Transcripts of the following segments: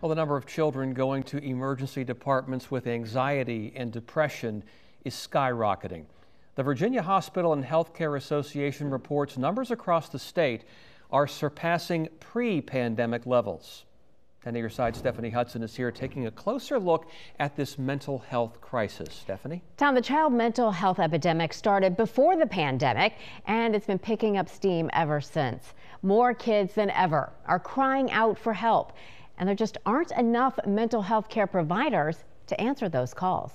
Well, the number of children going to emergency departments with anxiety and depression is skyrocketing. The Virginia Hospital and Healthcare Association reports numbers across the state are surpassing pre-pandemic levels. 10 to your side, Stephanie Hudson is here taking a closer look at this mental health crisis. Stephanie? Tom, the child mental health epidemic started before the pandemic, and it's been picking up steam ever since. More kids than ever are crying out for help, and there just aren't enough mental health care providers to answer those calls.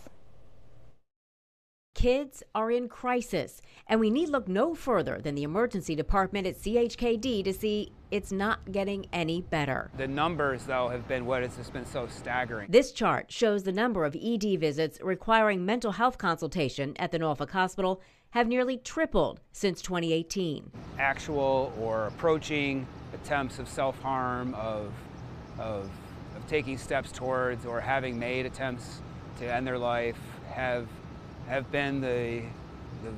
Kids are in crisis, and we need look no further than the emergency department at CHKD to see it's not getting any better. The numbers, though, have been what has just been so staggering. This chart shows the number of ED visits requiring mental health consultation at the Norfolk Hospital have nearly tripled since 2018. Actual or approaching attempts of self-harm, of taking steps towards or having made attempts to end their life have been the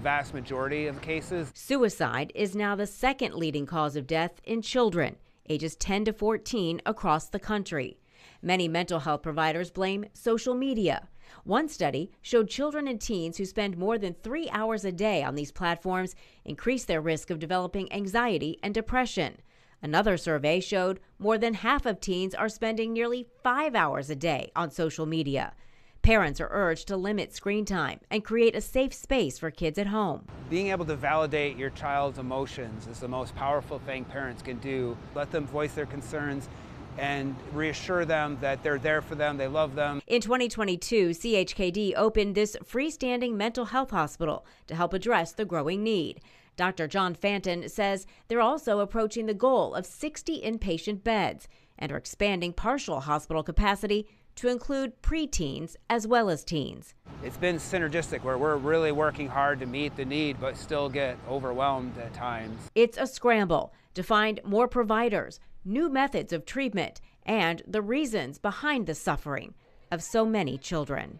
vast majority of cases. Suicide is now the second leading cause of death in children, ages 10 to 14 across the country. Many mental health providers blame social media. One study showed children and teens who spend more than 3 hours a day on these platforms increase their risk of developing anxiety and depression. Another survey showed more than half of teens are spending nearly 5 hours a day on social media. Parents are urged to limit screen time and create a safe space for kids at home. Being able to validate your child's emotions is the most powerful thing parents can do. Let them voice their concerns and reassure them that they're there for them, they love them. In 2022, CHKD opened this freestanding mental health hospital to help address the growing need. Dr. John Fanton says they're also approaching the goal of 60 inpatient beds and are expanding partial hospital capacity to include preteens as well as teens. It's been synergistic where we're really working hard to meet the need but still get overwhelmed at times. It's a scramble to find more providers, new methods of treatment, and the reasons behind the suffering of so many children.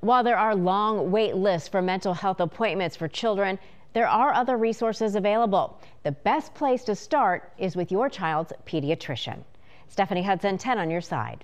While there are long wait lists for mental health appointments for children, there are other resources available. The best place to start is with your child's pediatrician. Stephanie Hudson, 10 on your side.